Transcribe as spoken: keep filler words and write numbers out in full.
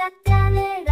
Lluvia te alegra.